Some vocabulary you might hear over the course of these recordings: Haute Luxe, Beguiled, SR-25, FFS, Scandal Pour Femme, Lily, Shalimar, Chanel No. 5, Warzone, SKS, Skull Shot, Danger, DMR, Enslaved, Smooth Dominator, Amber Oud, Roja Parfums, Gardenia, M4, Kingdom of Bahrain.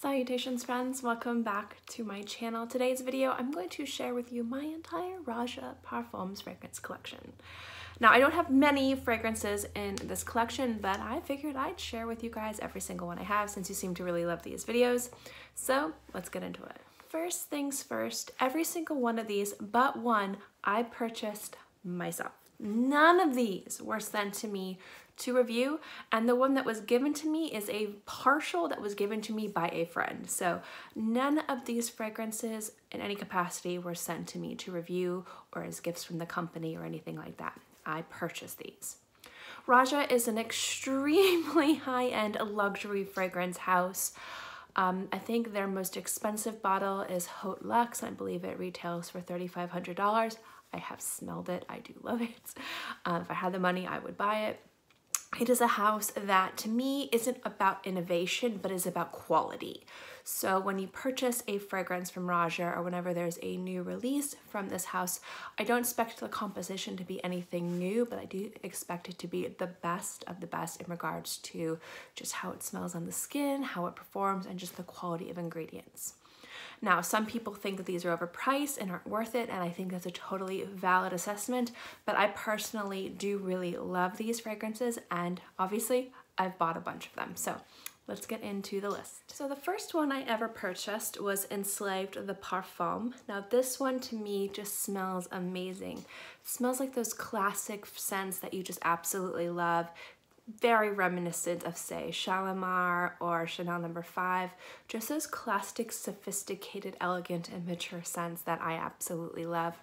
Salutations friends, welcome back to my channel. Today's video I'm going to share with you my entire Roja Parfums fragrance collection. Now I don't have many fragrances in this collection, but I figured I'd share with you guys every single one I have since you seem to really love these videos. So let's get into it. First things first, every single one of these but one I purchased myself. None of these were sent to me to review, and the one that was given to me is a partial that was given to me by a friend. So none of these fragrances in any capacity were sent to me to review or as gifts from the company or anything like that. I purchased these. Roja is an extremely high-end luxury fragrance house. I think their most expensive bottle is Haute Luxe. I believe it retails for $3,500. I have smelled it. I do love it. If I had the money, I would buy it. It is a house that to me isn't about innovation, but is about quality. So when you purchase a fragrance from Roja or whenever there's a new release from this house, I don't expect the composition to be anything new, but I do expect it to be the best of the best in regards to just how it smells on the skin, how it performs, and just the quality of ingredients. Now, some people think that these are overpriced and aren't worth it, and I think that's a totally valid assessment, but I personally do really love these fragrances, and obviously I've bought a bunch of them. So let's get into the list. So the first one I ever purchased was Enslaved the Parfum. Now this one to me just smells amazing. It smells like those classic scents that you just absolutely love. Very reminiscent of, say, Shalimar or Chanel No. 5, just those classic, sophisticated, elegant, and mature scents that I absolutely love.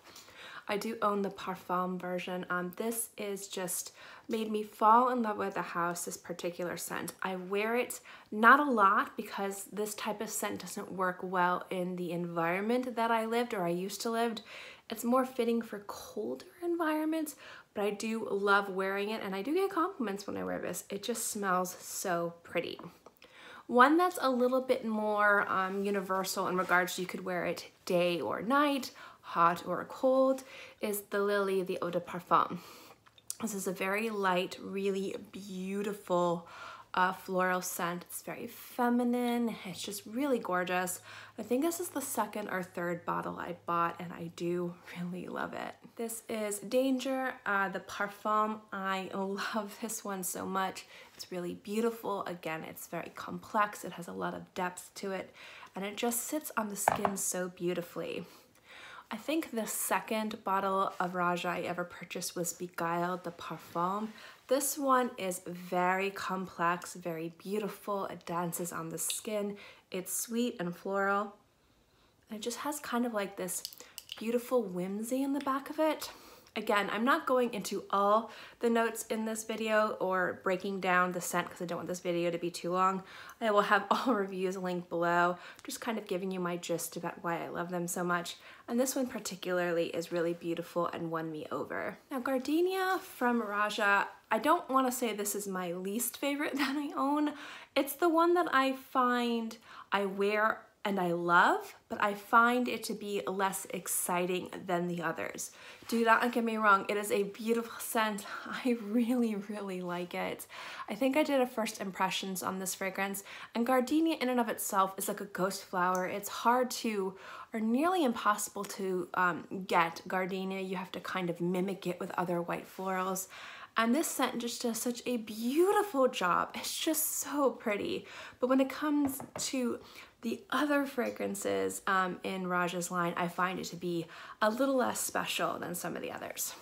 I do own the Parfum version. This is just made me fall in love with the house, this particular scent. I wear it not a lot because this type of scent doesn't work well in the environment that I lived or I used to live. It's more fitting for colder environments, but I do love wearing it and I do get compliments when I wear this. It just smells so pretty. One that's a little bit more universal in regards to you could wear it day or night, hot or cold, is the Lily, the Eau de Parfum. This is a very light, really beautiful floral scent. It's very feminine. It's just really gorgeous. I think this is the second or third bottle I bought and I do really love it. This is Danger, the Parfum. I love this one so much. It's really beautiful. Again, it's very complex. It has a lot of depth to it and it just sits on the skin so beautifully. I think the second bottle of Roja I ever purchased was Beguiled, the Parfum. This one is very complex, very beautiful. It dances on the skin. It's sweet and floral. And it just has kind of like this beautiful whimsy in the back of it. Again, I'm not going into all the notes in this video or breaking down the scent because I don't want this video to be too long. I will have all reviews linked below, just kind of giving you my gist about why I love them so much. And this one particularly is really beautiful and won me over. Now, Gardenia from Roja, I don't want to say this is my least favorite that I own. It's the one that I find I wear and I love, but I find it to be less exciting than the others. Do not get me wrong, it is a beautiful scent. I really, really like it. I think I did a first impressions on this fragrance, and Gardenia in and of itself is like a ghost flower. It's hard to, or nearly impossible to get Gardenia. You have to kind of mimic it with other white florals. And this scent just does such a beautiful job. It's just so pretty. But when it comes to the other fragrances in Roja's line, I find it to be a little less special than some of the others.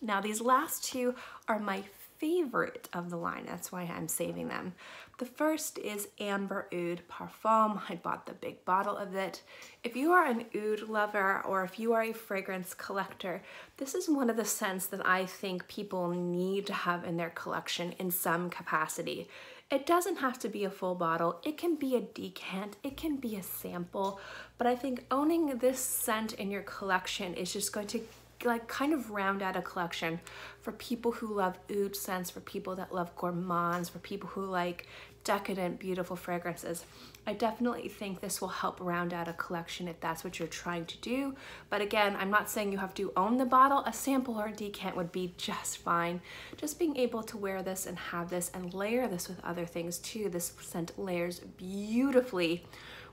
Now, these last two are my favorite of the line. That's why I'm saving them. The first is Amber Oud Parfum. I bought the big bottle of it. If you are an oud lover or if you are a fragrance collector, this is one of the scents that I think people need to have in their collection in some capacity. It doesn't have to be a full bottle. It can be a decant, it can be a sample, but I think owning this scent in your collection is just going to like kind of round out a collection for people who love oud scents, for people that love gourmands, for people who like decadent, beautiful fragrances. I definitely think this will help round out a collection if that's what you're trying to do. But again, I'm not saying you have to own the bottle. A sample or a decant would be just fine. Just being able to wear this and have this and layer this with other things too. This scent layers beautifully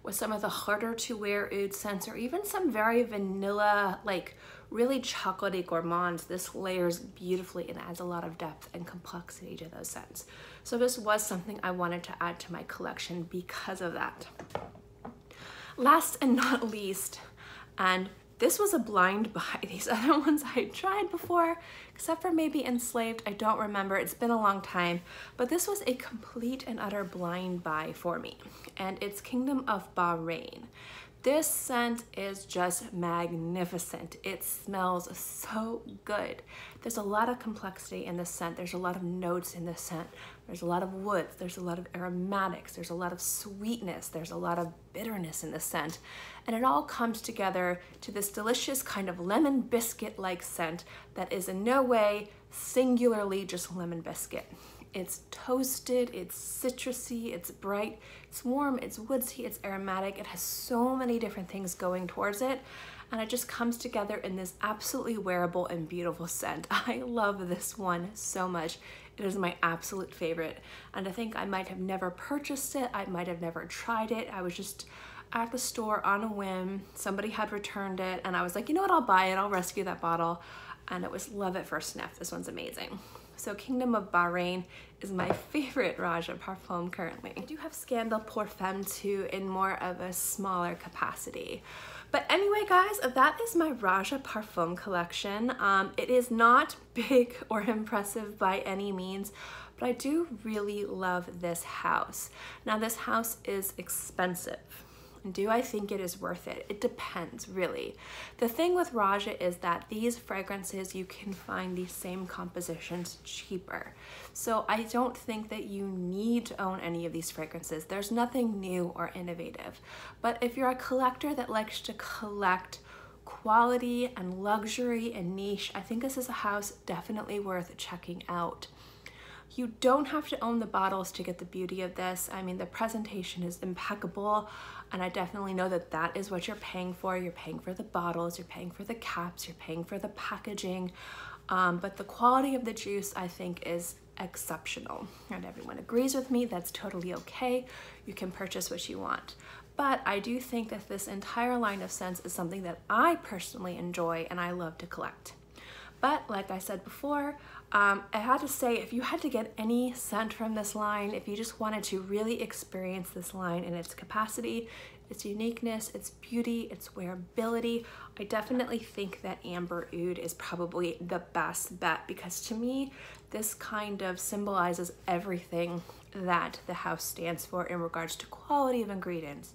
with some of the harder to wear oud scents, or even some very vanilla, like really chocolatey gourmands, this layers beautifully and adds a lot of depth and complexity to those scents. So this was something I wanted to add to my collection because of that. Last and not least, and this was a blind buy. These other ones I tried before, except for maybe Enslaved, I don't remember, it's been a long time, but this was a complete and utter blind buy for me, and it's Kingdom of Bahrain. This scent is just magnificent. It smells so good. There's a lot of complexity in this scent. There's a lot of notes in this scent. There's a lot of woods. There's a lot of aromatics. There's a lot of sweetness. There's a lot of bitterness in this scent. And it all comes together to this delicious kind of lemon biscuit-like scent that is in no way singularly just lemon biscuit. It's toasted, it's citrusy, it's bright, it's warm, it's woodsy, it's aromatic. It has so many different things going towards it, and it just comes together in this absolutely wearable and beautiful scent. I love this one so much. It is my absolute favorite, and I think I might have never purchased it. I might have never tried it. I was just at the store on a whim. Somebody had returned it, and I was like, you know what, I'll buy it. I'll rescue that bottle, and it was love at first sniff. This one's amazing. So Kingdom of Bahrain is my favorite Roja Parfum currently. I do have Scandal Pour Femme too, in more of a smaller capacity. But anyway, guys, that is my Roja Parfum collection. It is not big or impressive by any means, but I do really love this house. Now, this house is expensive. Do I think it is worth it? It depends, really. The thing with Roja is that these fragrances, you can find these same compositions cheaper. So I don't think that you need to own any of these fragrances. There's nothing new or innovative. But if you're a collector that likes to collect quality and luxury and niche, I think this is a house definitely worth checking out. You don't have to own the bottles to get the beauty of this. I mean, the presentation is impeccable, and I definitely know that that is what you're paying for. You're paying for the bottles, you're paying for the caps, you're paying for the packaging, but the quality of the juice, I think, is exceptional. And everyone agrees with me, that's totally okay. You can purchase what you want. But I do think that this entire line of scents is something that I personally enjoy and I love to collect. But like I said before, I had to say, if you had to get any scent from this line, if you just wanted to really experience this line in its capacity, its uniqueness, its beauty, its wearability, I definitely think that Amber Oud is probably the best bet, because to me, this kind of symbolizes everything that the house stands for in regards to quality of ingredients,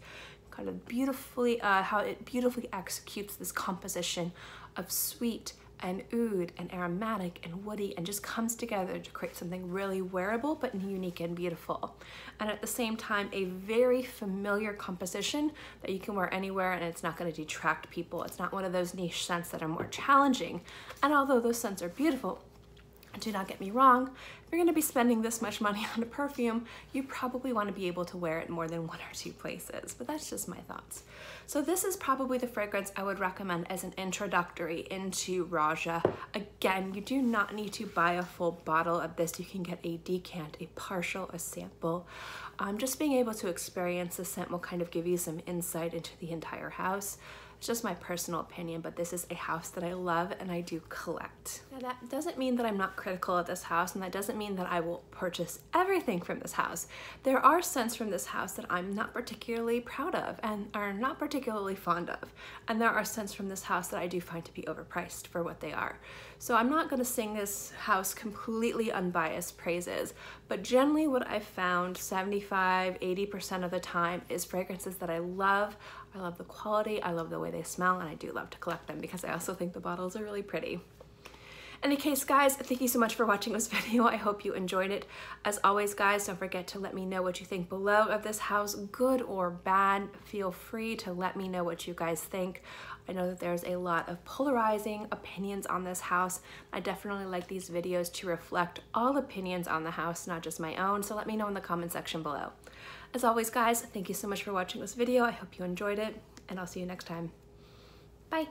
kind of beautifully, how it beautifully executes this composition of sweet and oud and aromatic and woody, and just comes together to create something really wearable but unique and beautiful, and at the same time a very familiar composition that you can wear anywhere, and it's not going to detract people. It's not one of those niche scents that are more challenging, and although those scents are beautiful, do not get me wrong, if you're going to be spending this much money on a perfume, you probably want to be able to wear it more than one or two places, but that's just my thoughts. So this is probably the fragrance I would recommend as an introductory into Roja. Again, you do not need to buy a full bottle of this. You can get a decant, a partial, a sample. Just being able to experience the scent will kind of give you some insight into the entire house. Just my personal opinion, but this is a house that I love and I do collect. Now, that doesn't mean that I'm not critical of this house, and that doesn't mean that I will purchase everything from this house. There are scents from this house that I'm not particularly proud of and are not particularly fond of, and there are scents from this house that I do find to be overpriced for what they are. So I'm not going to sing this house completely unbiased praises, but generally what I've found 75–80% of the time is fragrances that I love. I love the quality, I love the way they smell, and I do love to collect them because I also think the bottles are really pretty. In any case, guys, thank you so much for watching this video. I hope you enjoyed it. As always, guys, don't forget to let me know what you think below of this house, good or bad. Feel free to let me know what you guys think. I know that there's a lot of polarizing opinions on this house. I definitely like these videos to reflect all opinions on the house, not just my own, so let me know in the comment section below. As always, guys, thank you so much for watching this video. I hope you enjoyed it, and I'll see you next time. Bye!